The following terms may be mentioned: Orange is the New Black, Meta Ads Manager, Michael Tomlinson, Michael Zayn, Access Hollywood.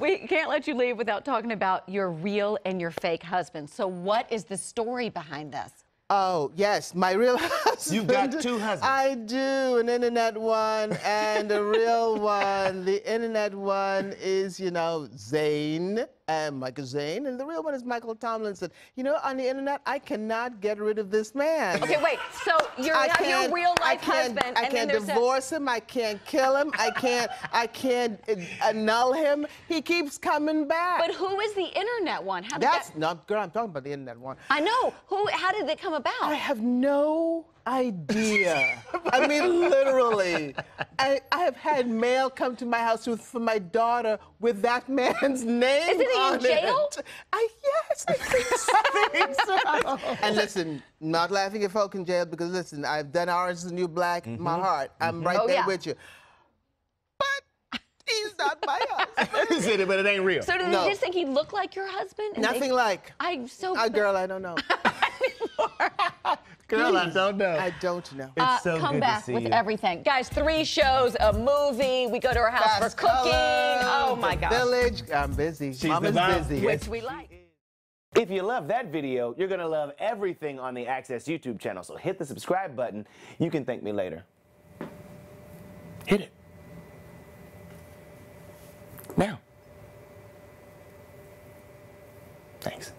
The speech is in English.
We can't let you leave without talking about your real and your fake husband. So what is the story behind this? Oh, yes, my real husband. You've got two husbands. I do, an internet one and a real one. The internet one is, you know, Zayn, Michael Zayn, and the real one is Michael Tomlinson. You know, on the internet, I cannot get rid of this man. Okay, wait, so you're your real-life husband. I can't divorce him, I can't kill him, I can't annul him. He keeps coming back. But who is the internet one? How did that... No, girl, I'm talking about the internet one. I know. How did they come about? I have no idea. I mean, literally. I have had mail come to my house for my daughter with that man's name. Isn't he on in jail? It. Yes, I think so. And listen, not laughing at folk in jail, because listen, I've done Orange is the New Black, my heart. I'm right there with you. He's not my husband. He said it, but it ain't real. So did you just think he looked like your husband? Nothing like. I'm so... girl, I don't know. Girl, I don't know. I don't know. It's so come good back to see with you. Everything. Guys, 3 shows, a movie. We go to her house for cooking. Oh, my gosh. Village. I'm busy. She's Mama's busy. Which we like. If you love that video, you're going to love everything on the Access YouTube channel. So hit the subscribe button. You can thank me later. Hit it. Now. Thanks.